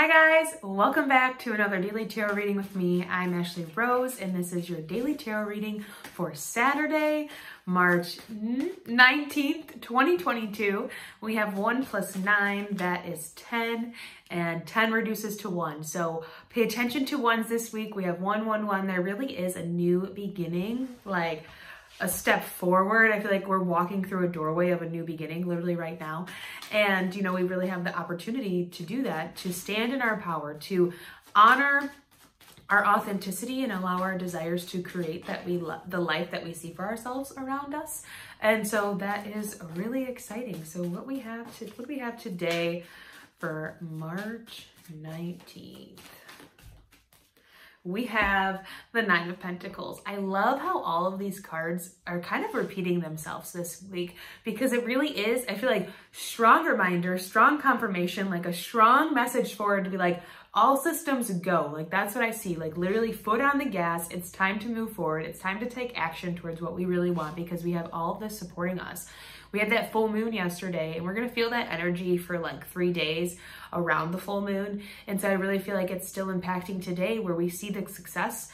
Hi guys, welcome back to another Daily Tarot reading with me. I'm Ashley Rose and this is your Daily Tarot reading for Saturday, March 19th, 2022. We have 1 plus 9, that is 10, and 10 reduces to 1. So pay attention to ones this week. We have 1, 1, 1. There really is a new beginning, like a step forward. I feel like we're walking through a doorway of a new beginning literally right now. And, you know, we really have the opportunity to do that, to stand in our power, to honor our authenticity and allow our desires to create that the life that we see for ourselves around us. And so that is really exciting. So what we have today for March 19th. We have the 9 of Pentacles. I love how all of these cards are kind of repeating themselves this week because it really is, I feel like, strong reminder, strong confirmation, like a strong message forward to be like, all systems go. Like, that's what I see. Like, literally foot on the gas. It's time to move forward. It's time to take action towards what we really want because we have all of this supporting us. We had that full moon yesterday and we're going to feel that energy for like 3 days around the full moon. And so I really feel like it's still impacting today where we see the success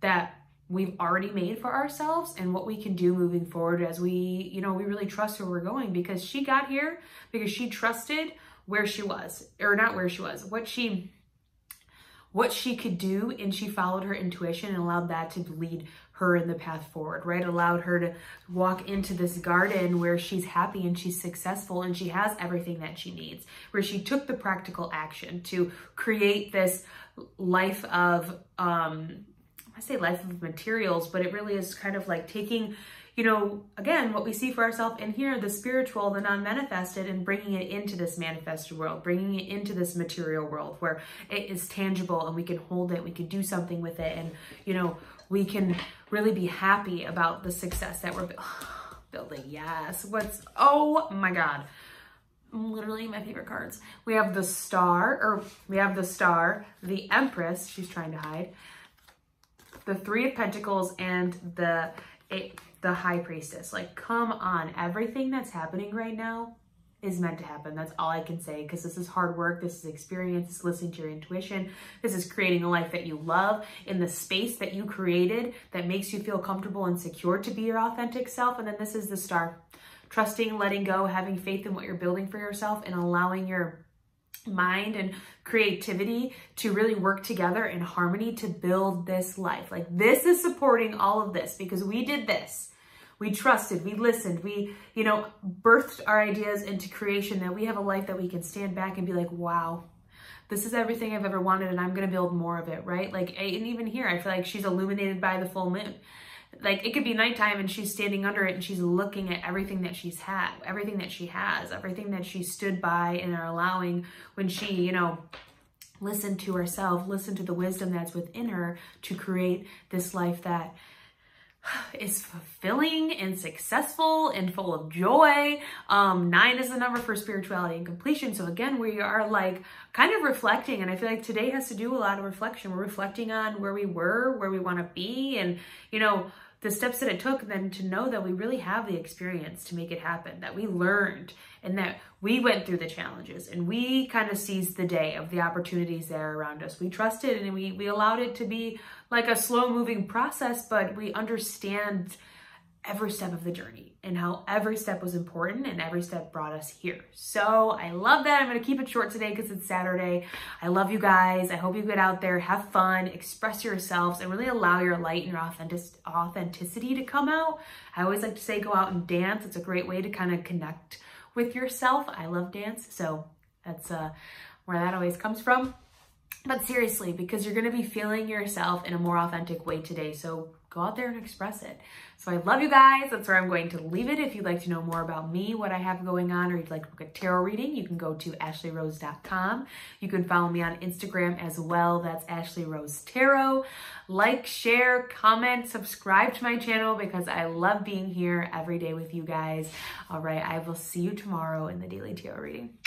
that we've already made for ourselves and what we can do moving forward as we, you know, we really trust where we're going because she got here because she trusted where she was, or not where she was, what she could do, and she followed her intuition and allowed that to lead her in the path forward, right? Allowed her to walk into this garden where she's happy and she's successful and she has everything that she needs, where she took the practical action to create this life of, I say life of materials, but it really is kind of like taking, you know, again, what we see for ourselves in here, the spiritual, the non-manifested, and bringing it into this manifested world, bringing it into this material world where it is tangible and we can hold it, we can do something with it. And, you know, we can really be happy about the success that we're building. Yes. Oh my God. Literally my favorite cards. We have the Star, the Empress. She's trying to hide. The 3 of Pentacles and the High Priestess. Like, come on. Everything that's happening right now is meant to happen. That's all I can say, because this is hard work. This is experience. This is listening to your intuition. This is creating a life that you love in the space that you created that makes you feel comfortable and secure to be your authentic self. And then this is the Star. Trusting, letting go, having faith in what you're building for yourself, and allowing your mind and creativity to really work together in harmony to build this life. Like, this is supporting all of this because we did this. We trusted, we listened, we, you know, birthed our ideas into creation that we have a life that we can stand back and be like, wow, this is everything I've ever wanted and I'm going to build more of it, right? Like, and even here, I feel like she's illuminated by the full moon. Like, it could be nighttime and she's standing under it and she's looking at everything that she's had, everything that she has, everything that she stood by and are allowing when she, you know, listened to herself, listened to the wisdom that's within her to create this life that is fulfilling and successful and full of joy. 9 is the number for spirituality and completion. So again, we are like kind of reflecting, and I feel like today has to do a lot of reflection. We're reflecting on where we were, where we want to be, and, you know, the steps that it took, then to know that we really have the experience to make it happen, that we learned and that we went through the challenges and we kind of seized the day of the opportunities that are around us. We trusted and we allowed it to be like a slow moving process, but we understand every step of the journey and how every step was important and every step brought us here. So I love that. I'm going to keep it short today because it's Saturday. I love you guys. I hope you get out there, have fun, express yourselves, and really allow your light and your authenticity to come out. I always like to say, go out and dance. It's a great way to kind of connect with yourself. I love dance. So that's where that always comes from. But seriously, because you're going to be feeling yourself in a more authentic way today. So go out there and express it. So I love you guys. That's where I'm going to leave it. If you'd like to know more about me, what I have going on, or you'd like to book a tarot reading, you can go to ashleyrose.com. You can follow me on Instagram as well. That's Ashley Rose Tarot. Like, share, comment, subscribe to my channel because I love being here every day with you guys. All right. I will see you tomorrow in the Daily Tarot reading.